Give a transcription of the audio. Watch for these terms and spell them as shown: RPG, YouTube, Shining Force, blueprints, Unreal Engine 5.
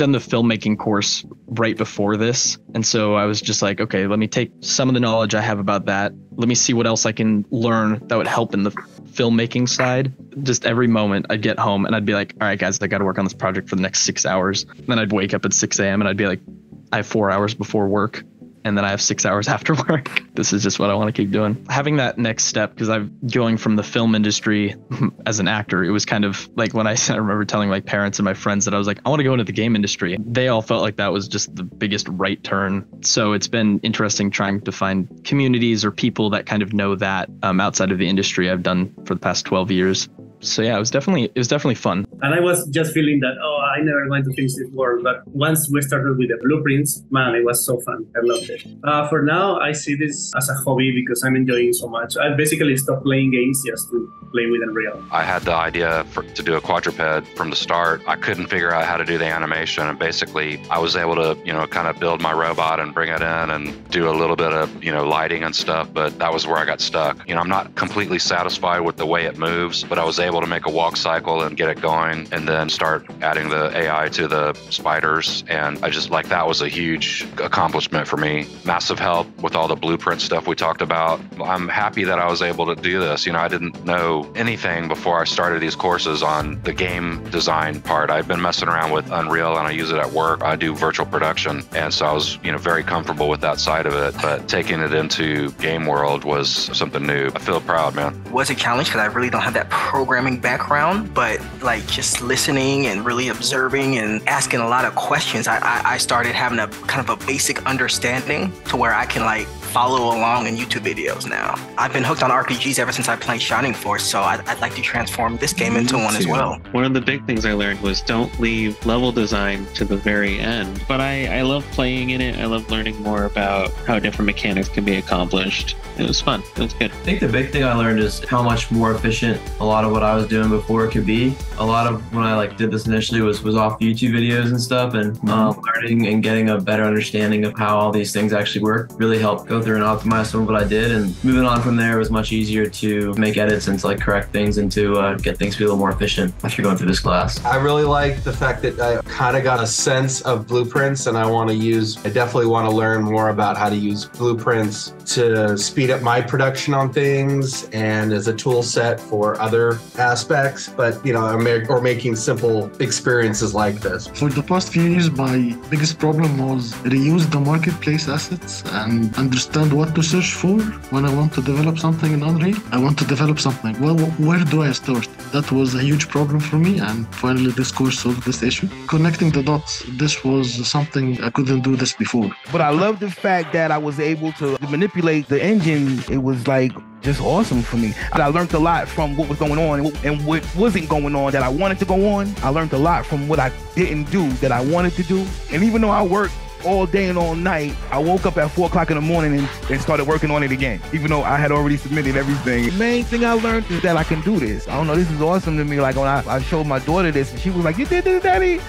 done the filmmaking course right before this. And so I was just like, okay, let me take some of the knowledge I have about that. Let me see what else I can learn that would help in the filmmaking side. Just every moment I'd get home and I'd be like, all right, guys, I got to work on this project for the next 6 hours. And then I'd wake up at 6 a.m. and I'd be like, I have 4 hours before work. And then I have 6 hours after work. This is just what I want to keep doing. Having that next step, because I'm going from the film industry as an actor, it was kind of like when I remember telling my parents and my friends that I was like, I want to go into the game industry. They all felt like that was just the biggest right turn. So it's been interesting trying to find communities or people that kind of know that outside of the industry I've done for the past 12 years. So yeah, it was definitely fun. And I was just feeling that, oh, I'm never going to finish this work. But once we started with the blueprints, man, it was so fun. I loved it. For now, I see this as a hobby because I'm enjoying it so much. I basically stopped playing games just to play with Unreal. I had the idea to do a quadruped from the start. I couldn't figure out how to do the animation. And basically, I was able to, kind of build my robot and bring it in and do a little bit of, lighting and stuff. But that was where I got stuck. I'm not completely satisfied with the way it moves, but I was able to make a walk cycle and get it going and then start adding the AI to the spiders. And I just that was a huge accomplishment for me. Massive help with all the blueprint stuff we talked about. I'm happy that I was able to do this. I didn't know anything before I started these courses on the game design part. I've been messing around with Unreal and I use it at work. I do virtual production. And so I was, very comfortable with that side of it, but taking it into game world was something new. I feel proud, man. Was a challenge because I really don't have that programming background, but just listening and really observing and asking a lot of questions, I started having a kind of a basic understanding to where I can follow along in YouTube videos now. I've been hooked on RPGs ever since I played Shining Force, so I'd like to transform this game into one as well. One of the big things I learned was don't leave level design to the very end, but I love playing in it. I love learning more about how different mechanics can be accomplished. It was fun. It was good. I think the big thing I learned is how much more efficient a lot of what I was doing before could be. A lot of when I did this initially was off YouTube videos and stuff, and learning and getting a better understanding of how all these things actually work really helped go through and optimize some of what I did. And moving on from there, it was much easier to make edits and to correct things and to get things to be a little more efficient after going through this class. I really like the fact that I kind of got a sense of blueprints, and I definitely want to learn more about how to use blueprints to speed up my production on things and as a tool set for other aspects, but or making simple experiences like this. For the past few years, my biggest problem was reuse the marketplace assets and understand what to search for when I want to develop something in Unreal. I want to develop something. Well, where do I start? That was a huge problem for me, and finally this course solved this issue. Connecting the dots, this was something I couldn't do this before. But I love the fact that I was able to manipulate the engine. It was just awesome for me. I learned a lot from what was going on and what wasn't going on that I wanted to go on. I learned a lot from what I didn't do that I wanted to do. And even though I worked all day and all night, I woke up at 4 o'clock in the morning and started working on it again, even though I had already submitted everything. The main thing I learned is that I can do this. I don't know, this is awesome to me. When I showed my daughter this, and she was like, "You did this, Daddy?"